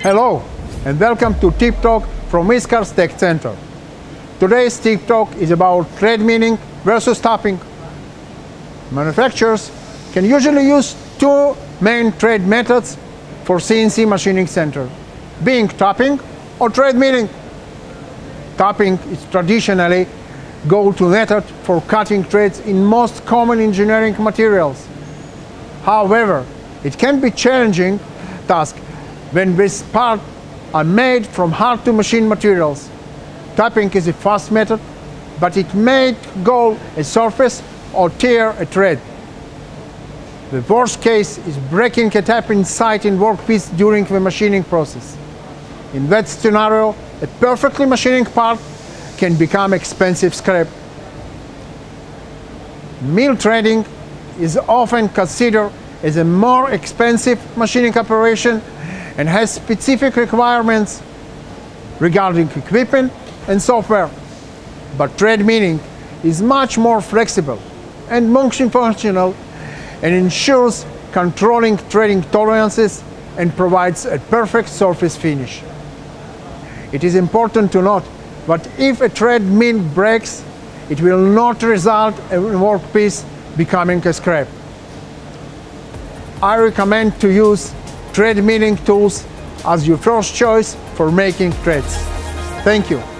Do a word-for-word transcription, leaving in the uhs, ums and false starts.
Hello and welcome to Tip Talk from Iskar's Tech Center. Today's Tip Talk is about thread milling versus tapping. Manufacturers can usually use two main thread methods for C N C machining center, being tapping or thread milling. Tapping is traditionally go-to method for cutting threads in most common engineering materials. However, it can be challenging task when these parts are made from hard-to-machine materials. Tapping is a fast method, but it may go a surface or tear a thread. The worst case is breaking a tap inside in workpiece during the machining process. In that scenario, a perfectly machining part can become expensive scrap. Mill threading is often considered as a more expensive machining operation and has specific requirements regarding equipment and software. But thread milling is much more flexible and multifunctional and ensures controlling threading tolerances and provides a perfect surface finish. It is important to note that if a thread mill breaks, it will not result in a workpiece becoming a scrap. I recommend to use thread milling tools as your first choice for making threads. Thank you.